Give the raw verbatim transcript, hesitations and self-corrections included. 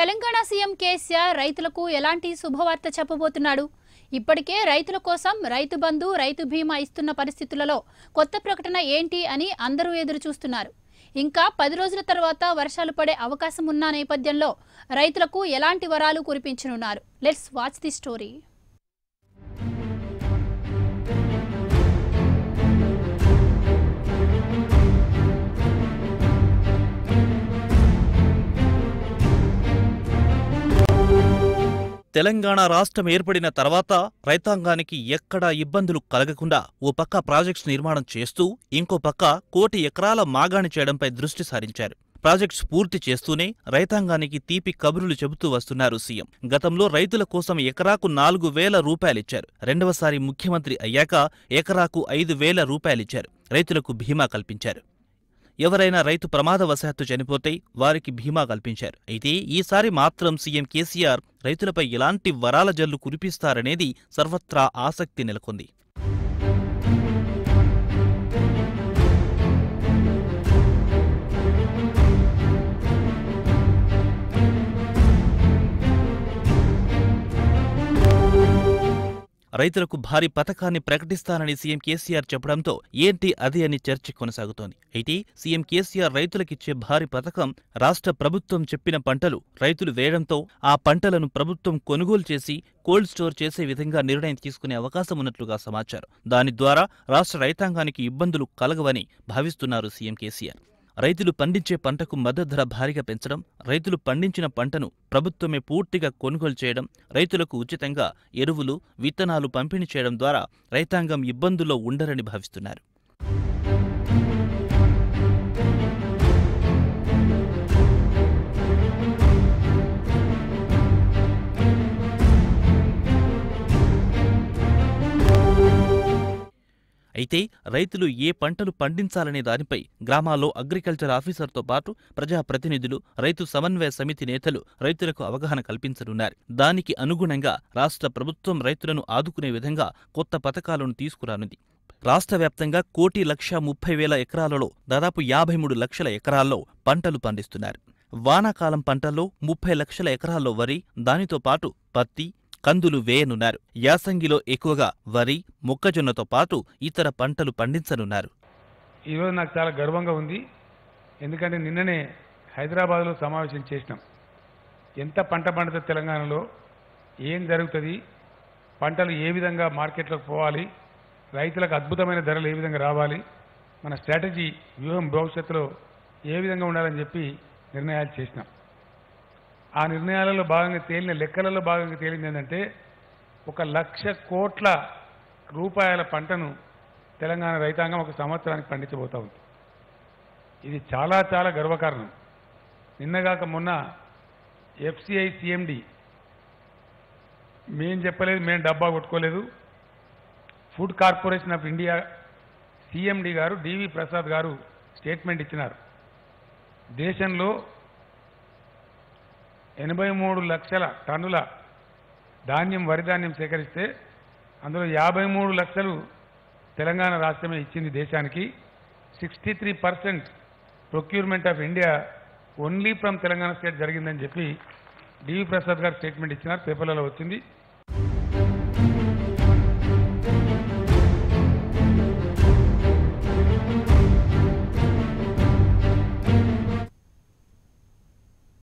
Telangana CM KCR రైతులకు ఎలాంటి శుభవార్త చెప్పబోతున్నాడు? ఇప్పటికే రైతుల కోసం రైతు బంధు రైతు బీమా ఇస్తున్న పరిస్థితులలో కొత్త ప్రకటన ఏంటి అని అందరూ ఎదురు చూస్తున్నారు। ఇంకా పది రోజుల తర్వాత వర్షాలు పడే అవకాశం ఉన్న నేపథ్యంలో రైతులకు ఎలాంటి వరాలు కురిపించనున్నారు? Let's watch the story. Telangana రాష్ట్రం ఏర్పడిన తర్వాత రైతాంగానికి ఎక్కడా ఇబ్బందులు కలగకుండా ఓ పక్క ప్రాజెక్ట్స్ నిర్మాణం చేస్తూ ఇంకో పక్క కోటి ఎకరాల మాగాణి చేయడంపై దృష్టి సారించారు। ప్రాజెక్ట్స్ పూర్తి చేస్తూనే రైతాంగానికి తీపి కబురులు చెబుతూ వస్తున్నారు సీఎం। గతంలో రైతుల కోసం ఎకరాకు నాలుగు వేల రూపాయలిచ్చారు। రెండవసారి ముఖ్యమంత్రి అయ్యాక ఎకరాకు ఐదు వేల రూపాయలిచ్చారు। రైతులకు బీమా కల్పించారు। ఎవరైనా రైతు ప్రమాదవశాత్తు చనిపోతే వారికి బీమా కల్పించారు। అయితే ఈసారి మాత్రం సీఎం కేసీఆర్ రైతులపై ఎలాంటి వరాల జల్లు కురిపిస్తారనేది సర్వత్రా ఆసక్తి నెలకొంది। రైతులకు భారీ పథకాన్ని ప్రకటిస్తానని సీఎం కేసీఆర్ చెప్పడంతో ఏంటి అది అని చర్చ కొనసాగుతోంది। అయితే సీఎం కేసీఆర్ రైతులకిచ్చే భారీ పథకం రాష్ట్ర ప్రభుత్వం చెప్పిన పంటలు రైతులు వేయడంతో ఆ పంటలను ప్రభుత్వం కొనుగోలు చేసి కోల్డ్ స్టోర్ చేసే విధంగా నిర్ణయం తీసుకునే అవకాశం ఉన్నట్లుగా సమాచారం। దాని ద్వారా రాష్ట్ర రైతాంగానికి ఇబ్బందులు కలగవని భావిస్తున్నారు సీఎం కేసీఆర్। రైతులు పండించే పంటకు మద్దతు ధర భారీగా పెంచడం, రైతులు పండించిన పంటను ప్రభుత్వమే పూర్తిగా కొనుగోలు చేయడం, రైతులకు ఉచితంగా ఎరువులు విత్తనాలు పంపిణీ చేయడం ద్వారా రైతాంగం ఇబ్బందుల్లో ఉండరని భావిస్తున్నారు। అయితే రైతులు ఏ పంటలు పండించాలనే దానిపై గ్రామాల్లో అగ్రికల్చర్ ఆఫీసర్తో పాటు ప్రజాప్రతినిధులు, రైతు సమన్వయ సమితి నేతలు రైతులకు అవగాహన కల్పించనున్నారు। దానికి అనుగుణంగా రాష్ట్ర ప్రభుత్వం రైతులను ఆదుకునే విధంగా కొత్త పథకాలను తీసుకురానుంది। రాష్ట్ర వ్యాప్తంగా కోటి లక్ష ముప్పై వేల ఎకరాలలో దాదాపు యాభై మూడు లక్షల ఎకరాల్లో పంటలు పండిస్తున్నారు। వానాకాలం పంటల్లో ముప్పై లక్షల ఎకరాల్లో వరి, దానితో పాటు పత్తి, కందులు వేయనున్నారు। యాసంగిలో ఎక్కువగా వరి, మొక్కజొన్నతో పాటు ఇతర పంటలు పండించనున్నారు। ఈరోజు నాకు చాలా గర్వంగా ఉంది, ఎందుకంటే నిన్ననే హైదరాబాద్లో సమావేశం చేసినాం। ఎంత పంట పండుతుంది తెలంగాణలో, ఏం జరుగుతుంది, పంటలు ఏ విధంగా మార్కెట్లోకి పోవాలి, రైతులకు అద్భుతమైన ధరలు ఏ విధంగా రావాలి, మన స్ట్రాటజీ వ్యూహం భవిష్యత్తులో ఏ విధంగా ఉండాలని చెప్పి నిర్ణయాలు చేసినాం। ఆ నిర్ణయాలలో భాగంగా తేలిన లెక్కలలో భాగంగా తేలింది ఏంటంటే ఒక లక్ష కోట్ల రూపాయల పంటను తెలంగాణ రైతాంగం ఒక సంవత్సరానికి పండించబోతూ ఉంది। ఇది చాలా చాలా గర్వకారణం। నిన్నగాక మొన్న ఎఫ్సిఐ సిఎండి మేం చెప్పలేదు, మేము డబ్బా కొట్టుకోలేదు, food corporation of India CMD గారు డివి ప్రసాద్ గారు స్టేట్మెంట్ ఇచ్చినారు। దేశంలో ఎనభై మూడు లక్షల టన్నుల ధాన్యం వరి ధాన్యం సేకరిస్తే అందులో యాభై మూడు లక్షలు తెలంగాణ రాష్ట్రమే ఇచ్చింది దేశానికి। Sixty three percent procurement of India only from Telangana state జరిగిందని చెప్పి డివి ప్రసాద్ గారు స్టేట్మెంట్ ఇచ్చినారు, పేపర్లలో వచ్చింది।